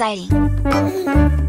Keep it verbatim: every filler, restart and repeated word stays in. exciting. Bye.